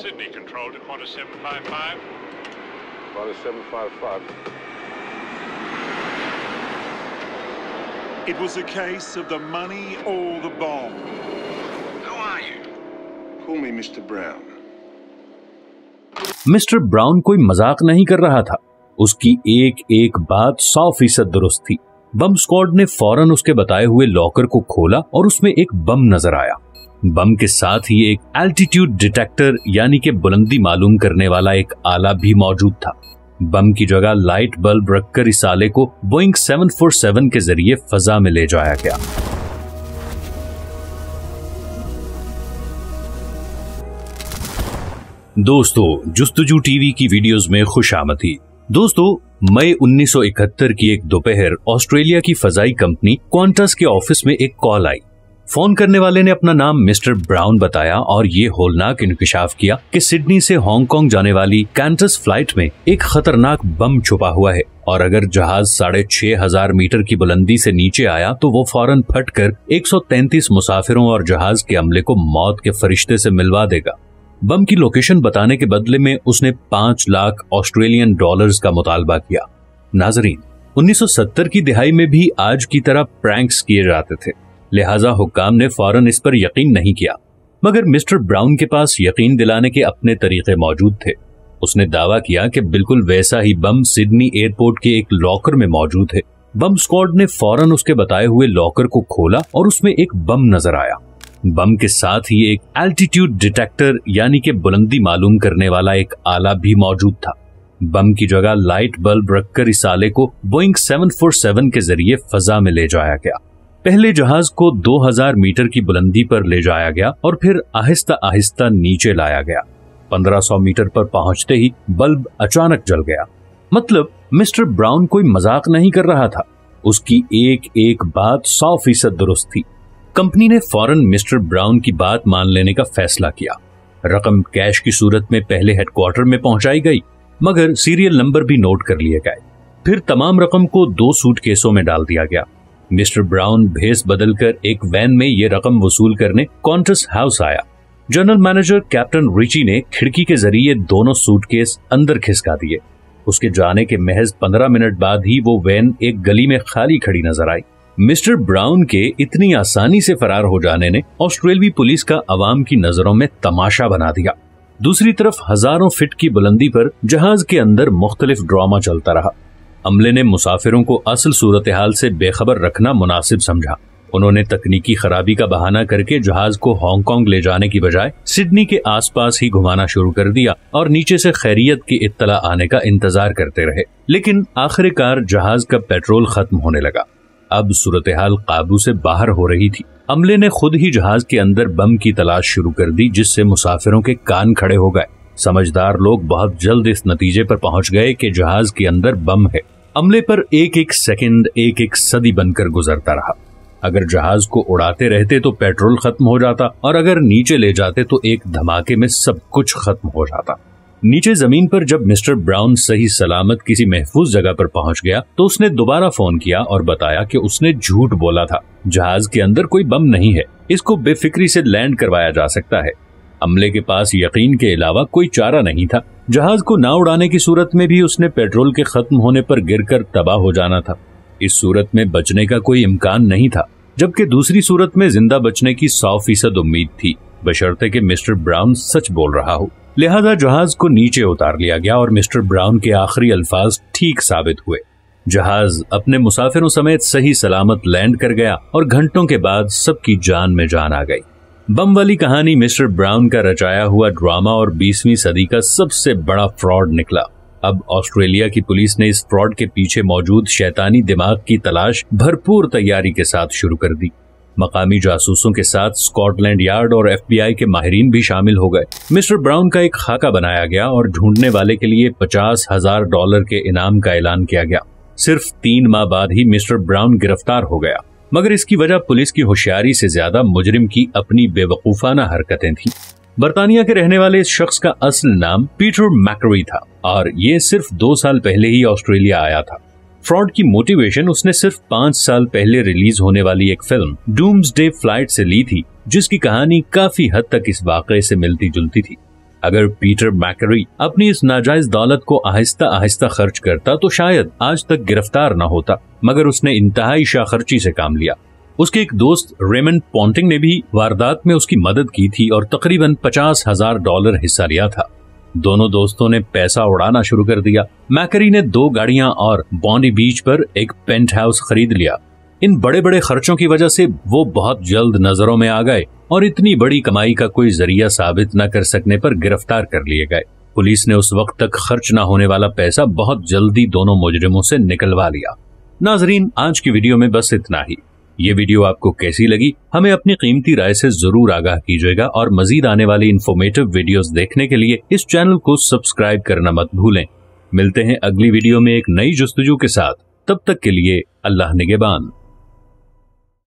Sydney control to Qantas 755. Qantas 755. It was a case of the money or the bomb. Who are you? Call me Mr. Brown. Mister Brown कोई मजाक नहीं कर रहा था। उसकी एक एक बात 100% दुरुस्त थी। बम स्क्वाड ने फौरन उसके बताए हुए लॉकर को खोला और उसमें एक बम नजर आया। बम के साथ ही एक एल्टीट्यूड डिटेक्टर यानी कि बुलंदी मालूम करने वाला एक आला भी मौजूद था। बम की जगह लाइट बल्ब रखकर इस आले को बोइंग 747 के जरिए फजा में ले जाया गया। दोस्तों, जुस्तजू टीवी की वीडियोस में खुशामदीद। दोस्तों, मई 1971 की एक दोपहर ऑस्ट्रेलिया की फजाई कंपनी क्वांटस के ऑफिस में एक कॉल आई। फोन करने वाले ने अपना नाम मिस्टर ब्राउन बताया और ये होलनाक इंकशाफ किया कि सिडनी से हांगकांग जाने वाली कैंटस फ्लाइट में एक खतरनाक बम छुपा हुआ है और अगर जहाज 6500 मीटर की बुलंदी से नीचे आया तो वो फौरन फटकर 133 मुसाफिरों और जहाज के अमले को मौत के फरिश्ते से मिलवा देगा। बम की लोकेशन बताने के बदले में उसने 5 लाख ऑस्ट्रेलियन डॉलर्स का मुतालबा किया। नाजरीन, 1970 की दिहाई में भी आज की तरह प्रैंक्स किए जाते थे, लिहाजा हुक्काम ने फौरन इस पर यकीन नहीं किया। मगर मिस्टर ब्राउन के पास यकीन दिलाने के अपने तरीके मौजूद थे। उसने दावा किया कि बिल्कुल वैसा ही बम सिडनी एयरपोर्ट के एक लॉकर में मौजूद है। बम स्क्वाड ने फौरन उसके बताए हुए लॉकर को खोला और उसमें एक बम नजर आया। बम के साथ ही एक एल्टीट्यूड डिटेक्टर यानी कि बुलंदी मालूम करने वाला एक आला भी मौजूद था। बम की जगह लाइट बल्ब रखकर इस आले को बोइंग 747 के जरिए फजा में ले जाया गया। पहले जहाज को 2000 मीटर की बुलंदी पर ले जाया गया और फिर आहिस्ता आहिस्ता नीचे लाया गया। 1500 मीटर पर पहुंचते ही बल्ब अचानक जल गया। मतलब मिस्टर ब्राउन कोई मजाक नहीं कर रहा था। उसकी एक एक बात 100% दुरुस्त थी। कंपनी ने फौरन मिस्टर ब्राउन की बात मान लेने का फैसला किया। रकम कैश की सूरत में पहले हेडक्वार्टर में पहुंचाई गई, मगर सीरियल नंबर भी नोट कर लिए गए। फिर तमाम रकम को 2 सूटकेसों में डाल दिया गया। मिस्टर ब्राउन भेस बदलकर एक वैन में ये रकम वसूल करने क्वांटस हाउस आया। जनरल मैनेजर कैप्टन रिची ने खिड़की के जरिए दोनों सूटकेस अंदर खिसका दिए। उसके जाने के महज 15 मिनट बाद ही वो वैन एक गली में खाली खड़ी नजर आई। मिस्टर ब्राउन के इतनी आसानी से फरार हो जाने ने ऑस्ट्रेलवी पुलिस का अवाम की नजरों में तमाशा बना दिया। दूसरी तरफ हजारों फिट की बुलंदी पर जहाज के अंदर मुख्तलिफ ड्रामा चलता रहा। अमले ने मुसाफिरों को असल सूरत हाल से बेखबर रखना मुनासिब समझा। उन्होंने तकनीकी खराबी का बहाना करके जहाज को हांगकांग ले जाने की बजाय सिडनी के आसपास ही घुमाना शुरू कर दिया और नीचे से खैरियत की इत्तला आने का इंतजार करते रहे। लेकिन आखिरकार जहाज का पेट्रोल खत्म होने लगा। अब सूरत-ए-हाल काबू से बाहर हो रही थी। अमले ने खुद ही जहाज के अंदर बम की तलाश शुरू कर दी, जिससे मुसाफिरों के कान खड़े हो गए। समझदार लोग बहुत जल्द इस नतीजे पर पहुंच गए कि जहाज के अंदर बम है। अमले पर एक एक सेकंड एक एक सदी बनकर गुजरता रहा। अगर जहाज को उड़ाते रहते तो पेट्रोल खत्म हो जाता और अगर नीचे ले जाते तो एक धमाके में सब कुछ खत्म हो जाता। नीचे जमीन पर जब मिस्टर ब्राउन सही सलामत किसी महफूज जगह पर पहुंच गया तो उसने दोबारा फोन किया और बताया कि उसने झूठ बोला था। जहाज के अंदर कोई बम नहीं है, इसको बेफिक्री से लैंड करवाया जा सकता है। अमले के पास यकीन के अलावा कोई चारा नहीं था। जहाज को ना उड़ाने की सूरत में भी उसने पेट्रोल के खत्म होने पर गिरकर तबाह हो जाना था। इस सूरत में बचने का कोई इम्कान नहीं था, जबकि दूसरी सूरत में जिंदा बचने की 100% उम्मीद थी, बशर्ते कि मिस्टर ब्राउन सच बोल रहा हो। लिहाजा जहाज को नीचे उतार लिया गया और मिस्टर ब्राउन के आखिरी अल्फाज ठीक साबित हुए। जहाज अपने मुसाफिरों समेत सही सलामत लैंड कर गया और घंटों के बाद सबकी जान में जान आ गई। बम वाली कहानी मिस्टर ब्राउन का रचाया हुआ ड्रामा और 20वीं सदी का सबसे बड़ा फ्रॉड निकला। अब ऑस्ट्रेलिया की पुलिस ने इस फ्रॉड के पीछे मौजूद शैतानी दिमाग की तलाश भरपूर तैयारी के साथ शुरू कर दी। मकामी जासूसों के साथ स्कॉटलैंड यार्ड और FBI के माहिरीन भी शामिल हो गए। मिस्टर ब्राउन का एक खाका बनाया गया और ढूंढने वाले के लिए $50,000 के इनाम का ऐलान किया गया। सिर्फ 3 माह बाद ही मिस्टर ब्राउन गिरफ्तार हो गया, मगर इसकी वजह पुलिस की होशियारी से ज्यादा मुजरिम की अपनी बेवकूफाना हरकतें थी। बर्तानिया के रहने वाले इस शख्स का असल नाम पीटर मैक्री था और ये सिर्फ 2 साल पहले ही ऑस्ट्रेलिया आया था। फ्रॉड की मोटिवेशन उसने सिर्फ 5 साल पहले रिलीज होने वाली एक फिल्म डूम्सडे फ्लाइट से ली थी, जिसकी कहानी काफी हद तक इस वाकये से मिलती जुलती थी। अगर पीटर मैकरी अपनी इस नाजायज दौलत को आहिस्ता आहिस्ता खर्च करता तो शायद आज तक गिरफ्तार न होता, मगर उसने इंतहाई शाखर्ची से काम लिया। उसके एक दोस्त रेमन पॉन्टिंग ने भी वारदात में उसकी मदद की थी और तकरीबन $50,000 हिस्सा लिया था। दोनों दोस्तों ने पैसा उड़ाना शुरू कर दिया। मैकरी ने 2 गाड़ियां और बॉन्डी बीच पर एक पेंट हाउस खरीद लिया। इन बड़े बड़े खर्चों की वजह से वो बहुत जल्द नजरों में आ गए और इतनी बड़ी कमाई का कोई जरिया साबित न कर सकने पर गिरफ्तार कर लिए गए। पुलिस ने उस वक्त तक खर्च न होने वाला पैसा बहुत जल्दी दोनों मुजरिमों से निकलवा लिया। नाजरीन, आज की वीडियो में बस इतना ही। ये वीडियो आपको कैसी लगी, हमें अपनी कीमती राय से जरूर आगाह कीजिएगा और मजीद आने वाली इन्फॉर्मेटिव वीडियोस देखने के लिए इस चैनल को सब्सक्राइब करना मत भूलें। मिलते हैं अगली वीडियो में एक नई जुस्तजू के साथ। तब तक के लिए अल्लाह निगेबान।